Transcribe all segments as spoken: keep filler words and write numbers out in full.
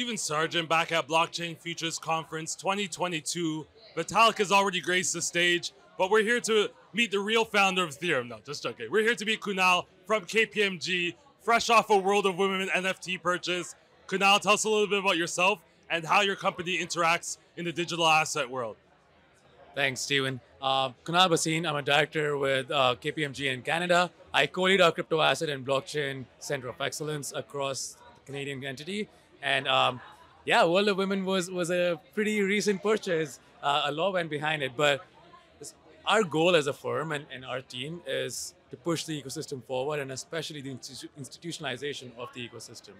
Stephen Sargeant back at Blockchain Futures Conference twenty twenty-two. Vitalik has already graced the stage, but we're here to meet the real founder of Ethereum. No, just joking. We're here to meet Kunal from K P M G, fresh off a World of Women N F T purchase. Kunal, tell us a little bit about yourself and how your company interacts in the digital asset world. Thanks, Stephen. Uh, Kunal Bhasin, I'm a director with uh, K P M G in Canada. I co-lead our crypto asset and blockchain center of excellence across the Canadian entity. And um, yeah, World of Women was, was a pretty recent purchase. Uh, a law went behind it, but our goal as a firm and, and our team is to push the ecosystem forward, and especially the institutionalization of the ecosystem.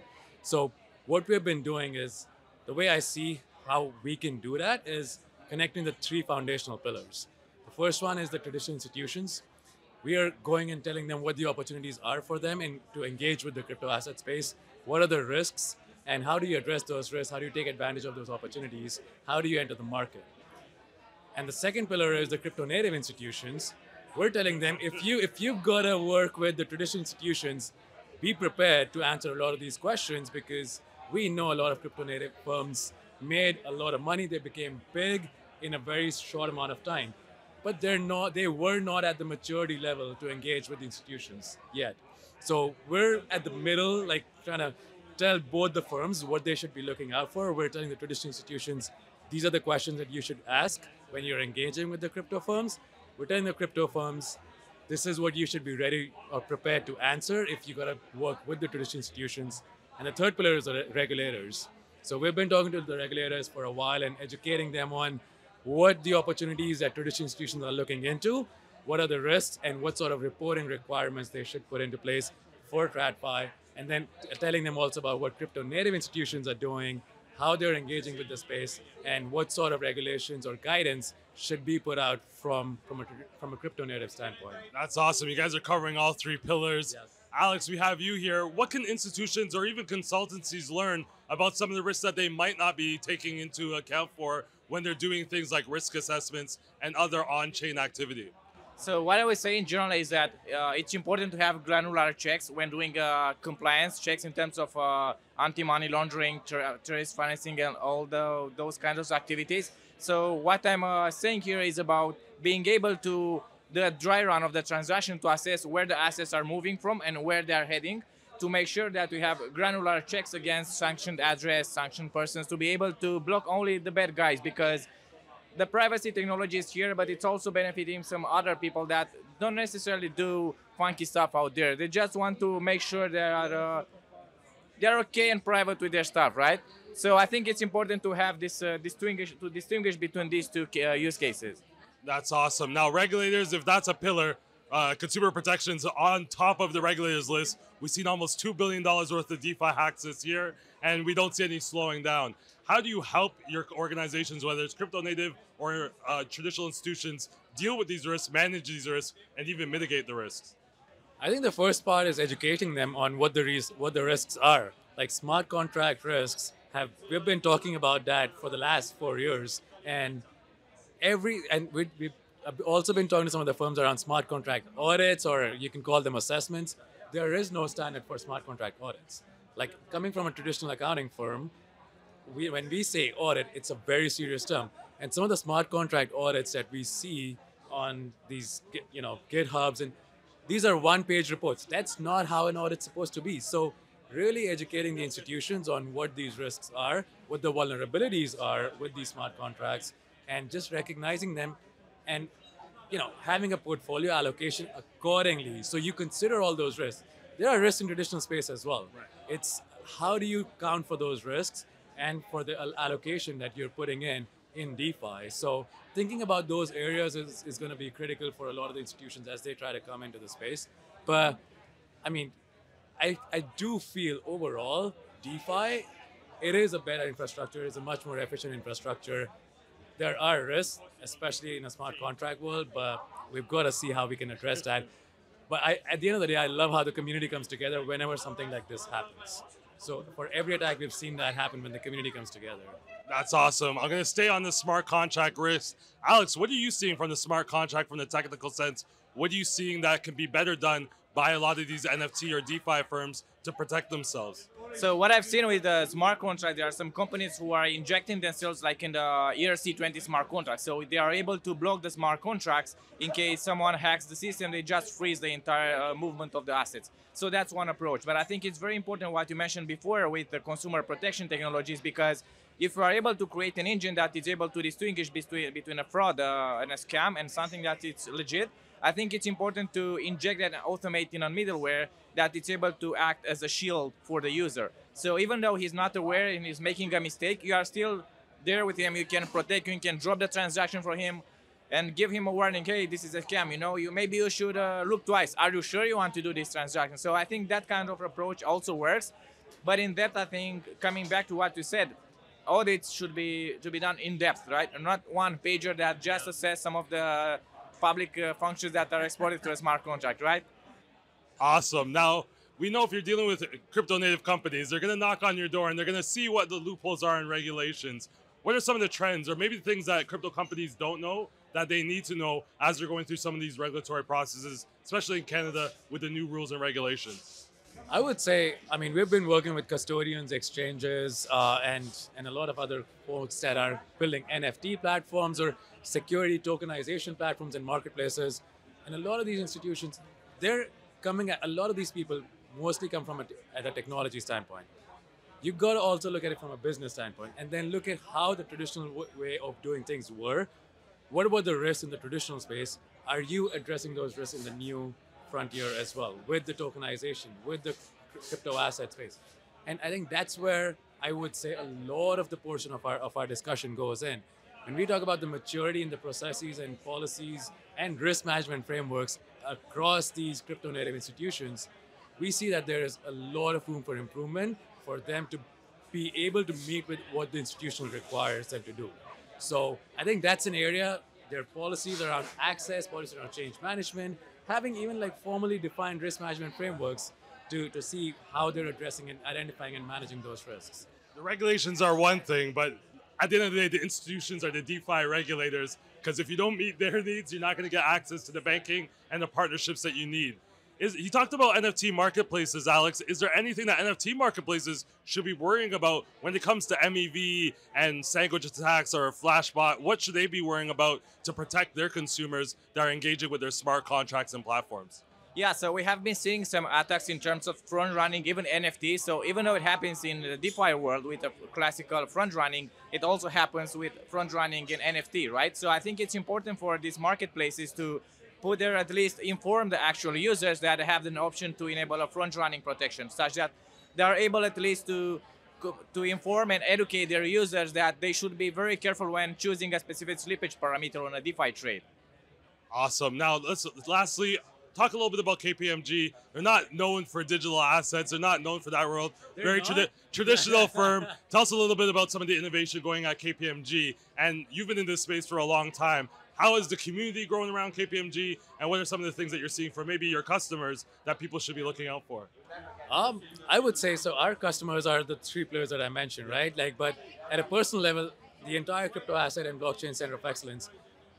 So what we've been doing is, the way I see how we can do that is connecting the three foundational pillars. The first one is the traditional institutions. We are going and telling them what the opportunities are for them and to engage with the crypto asset space. What are the risks and how do you address those risks? How do you take advantage of those opportunities? How do you enter the market? And the second pillar is the crypto native institutions. We're telling them, if, you, if you've got to work with the traditional institutions, be prepared to answer a lot of these questions, because we know a lot of crypto native firms made a lot of money. They became big in a very short amount of time, but they're not, they were not at the maturity level to engage with the institutions yet. So we're at the middle, like trying to tell both the firms what they should be looking out for. We're telling the traditional institutions, these are the questions that you should ask when you're engaging with the crypto firms. We're telling the crypto firms, this is what you should be ready or prepared to answer if you got to work with the traditional institutions. And the third pillar is the regulators. So we've been talking to the regulators for a while and educating them on what the opportunities that traditional institutions are looking into, what are the risks, and what sort of reporting requirements they should put into place for TradFi, and then telling them also about what crypto native institutions are doing, how they're engaging with the space, and what sort of regulations or guidance should be put out from, from, a, from a crypto native standpoint. That's awesome. You guys are covering all three pillars. Yes. Alex, we have you here. What can institutions or even consultancies learn about some of the risks that they might not be taking into account for when they're doing things like risk assessments and other on-chain activity? So what I would say in general is that uh, it's important to have granular checks when doing uh, compliance checks in terms of uh, anti-money laundering, ter terrorist financing, and all the, those kinds of activities. So what I'm uh, saying here is about being able to the dry run of the transaction to assess where the assets are moving from and where they are heading, to make sure that we have granular checks against sanctioned address, sanctioned persons, to be able to block only the bad guys, because the privacy technology is here, but it's also benefiting some other people that don't necessarily do funky stuff out there. They just want to make sure they are, uh, they're okay and private with their stuff, right? So I think it's important to have this uh, distinguish, to distinguish between these two uh, use cases. That's awesome. Now, regulators, if that's a pillar, uh, consumer protection's on top of the regulators list. We've seen almost two billion dollars worth of DeFi hacks this year, and we don't see any slowing down. How do you help your organizations, whether it's crypto native or uh, traditional institutions, deal with these risks, manage these risks, and even mitigate the risks? I think the first part is educating them on what the, res what the risks are. Like smart contract risks, have we've been talking about that for the last four years, and Every and we, we've also been talking to some of the firms around smart contract audits, or you can call them assessments. There is no standard for smart contract audits. Like, coming from a traditional accounting firm, we, when we say audit, it's a very serious term. And some of the smart contract audits that we see on these, you know, GitHubs, and these are one-page reports. That's not how an audit's supposed to be. So really educating the institutions on what these risks are, what the vulnerabilities are with these smart contracts, and just recognizing them and, you know, having a portfolio allocation accordingly. So you consider all those risks. There are risks in traditional space as well. Right. It's how do you count for those risks and for the allocation that you're putting in in DeFi. So thinking about those areas is, is going to be critical for a lot of the institutions as they try to come into the space. But I mean, I, I do feel overall DeFi, it is a better infrastructure. It's a much more efficient infrastructure. There are risks, especially in a smart contract world, but we've got to see how we can address that. But I, at the end of the day, I love how the community comes together whenever something like this happens. So for every attack, we've seen that happen when the community comes together. That's awesome. I'm going to stay on the smart contract risk. Alex, what are you seeing from the smart contract, from the technical sense? What are you seeing that can be better done by a lot of these N F T or DeFi firms to protect themselves. So what I've seen with the smart contract, there are some companies who are injecting themselves like in the E R C twenty smart contract. So they are able to block the smart contracts in case someone hacks the system, they just freeze the entire uh, movement of the assets. So that's one approach. But I think it's very important what you mentioned before with the consumer protection technologies, because if you are able to create an engine that is able to distinguish between, between a fraud uh, and a scam and something that is legit, I think it's important to inject that automating on middleware that it's able to act as a shield for the user. So even though he's not aware and he's making a mistake, you are still there with him. You can protect him, you can drop the transaction for him and give him a warning, hey, this is a scam, you know, you maybe you should uh, look twice. Are you sure you want to do this transaction? So I think that kind of approach also works. But in depth, I think, coming back to what you said, audits should be to be done in depth, right? And not one pager that just assess some of the public uh, functions that are exported to a smart contract, right? Awesome. Now, we know if you're dealing with crypto native companies, they're going to knock on your door and they're going to see what the loopholes are in regulations. What are some of the trends or maybe things that crypto companies don't know that they need to know as they're going through some of these regulatory processes, especially in Canada with the new rules and regulations? I would say, I mean, we've been working with custodians, exchanges, uh, and, and a lot of other folks that are building N F T platforms or security tokenization platforms and marketplaces. And a lot of these institutions, they're coming at, a lot of these people mostly come from a, at a technology standpoint. You've got to also look at it from a business standpoint and then look at how the traditional w way of doing things were. What about the risks in the traditional space? Are you addressing those risks in the new frontier as well, with the tokenization, with the crypto asset space? And I think that's where I would say a lot of the portion of our, of our discussion goes in. When we talk about the maturity in the processes and policies and risk management frameworks across these crypto native institutions, we see that there is a lot of room for improvement for them to be able to meet with what the institution requires them to do. So I think that's an area. There are policies around access, policies around change management, having even like formally defined risk management frameworks to, to see how they're addressing and identifying and managing those risks. The regulations are one thing, but at the end of the day, the institutions are the DeFi regulators, because if you don't meet their needs, you're not going to get access to the banking and the partnerships that you need. Is, you talked about N F T marketplaces, Alex. Is there anything that N F T marketplaces should be worrying about when it comes to M E V and sandwich attacks or Flashbot? What should they be worrying about to protect their consumers that are engaging with their smart contracts and platforms? Yeah, so we have been seeing some attacks in terms of front running, even N F Ts. So even though it happens in the DeFi world with a classical front running, it also happens with front running in N F T, right? So I think it's important for these marketplaces to put there, at least inform the actual users that have an option to enable a front-running protection, such that they are able at least to, to inform and educate their users that they should be very careful when choosing a specific slippage parameter on a DeFi trade. Awesome. Now, let's lastly talk a little bit about K P M G. They're not known for digital assets. They're not known for that world. They're very tradi traditional firm. Tell us a little bit about some of the innovation going at K P M G. And you've been in this space for a long time. How is the community growing around K P M G, and what are some of the things that you're seeing for maybe your customers that people should be looking out for? Um, I would say so. Our customers are the three players that I mentioned, right? Like, but at a personal level, the entire crypto asset and blockchain center of excellence,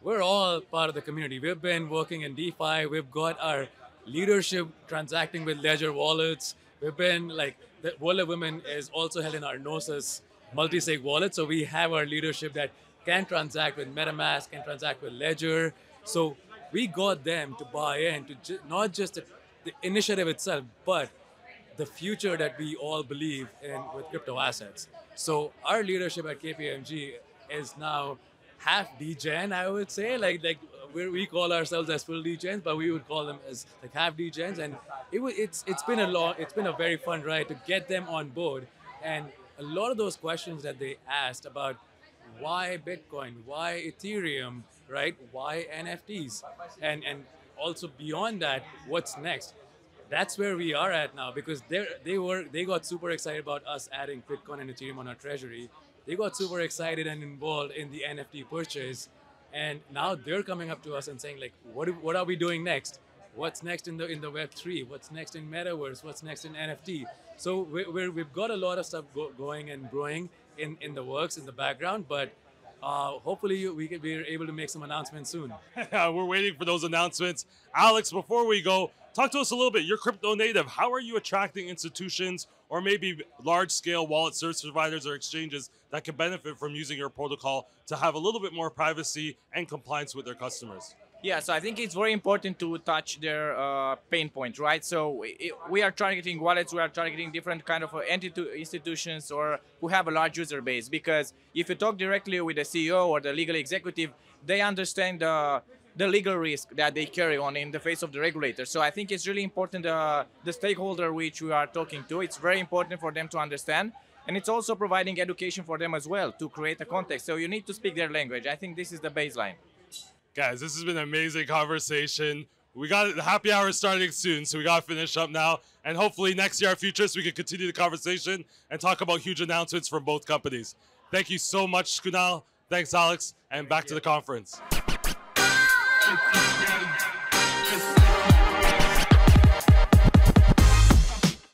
we're all part of the community. We've been working in DeFi. We've got our leadership transacting with Ledger wallets. We've been like the World of Women is also held in our Gnosis multi-sig wallet, so we have our leadership that can transact with MetaMask, can transact with Ledger. So we got them to buy in to ju not just the, the initiative itself, but the future that we all believe in with crypto assets. So our leadership at K P M G is now half degen, I would say. Like, like we call ourselves as full degens, but we would call them as like half degens. And it, it's it's been a long, it's been a very fun ride to get them on board. And a lot of those questions that they asked about why Bitcoin, why Ethereum, right? Why N F Ts? And and also beyond that, what's next? That's where we are at now, because they they were they got super excited about us adding Bitcoin and Ethereum on our treasury. They got super excited and involved in the N F T purchase, and now they're coming up to us and saying like, what do, what are we doing next? What's next in the in the Web three? What's next in Metaverse? What's next in N F T? So we're, we're, we've got a lot of stuff go, going and growing in, in the works, in the background, but uh, hopefully we can be able to make some announcements soon. We're waiting for those announcements. Alex, before we go, Talk to us a little bit. You're crypto native. How are you attracting institutions or maybe large-scale wallet service providers or exchanges that can benefit from using your protocol to have a little bit more privacy and compliance with their customers? Yeah, so I think it's very important to touch their uh, pain point, right? So it, we are targeting wallets, we are targeting different kind of entitu- institutions or who have a large user base, because if you talk directly with the C E O or the legal executive, they understand uh, the legal risk that they carry on in the face of the regulator. So I think it's really important, uh, the stakeholder which we are talking to, it's very important for them to understand. And it's also providing education for them as well to create a context. So you need to speak their language. I think this is the baseline. Guys, this has been an amazing conversation. We got the happy hour starting soon, so we got to finish up now. And hopefully next year, our futures, we can continue the conversation and talk about huge announcements from both companies. Thank you so much, Kunal. Thanks, Alex. And back to the conference.